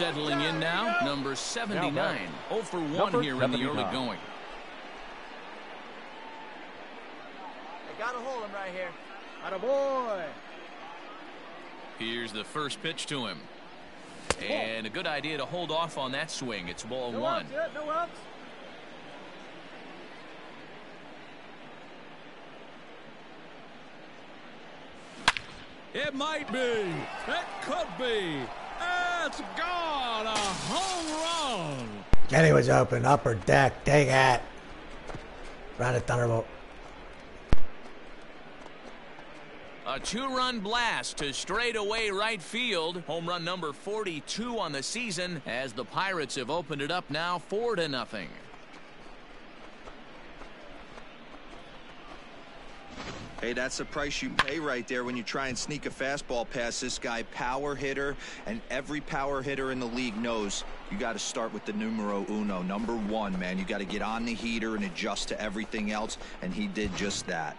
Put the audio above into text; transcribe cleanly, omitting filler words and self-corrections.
settling in now. Number 79. 0 for 1 here in the early going. They got to hold him right here. Attaboy. Here's the first pitch to him. And a good idea to hold off on that swing. It's ball one. It might be. It could be. It's gone. A home run. And he was open. Upper Deck. Dang it. Right at Thunderbolt. A two-run blast to straightaway right field. Home run number 42 on the season as the Pirates have opened it up now 4-0. Hey, that's the price you pay right there when you try and sneak a fastball past this guy. Power hitter, and every power hitter in the league knows you got to start with the numero uno, number one, man. You got to get on the heater and adjust to everything else, and he did just that.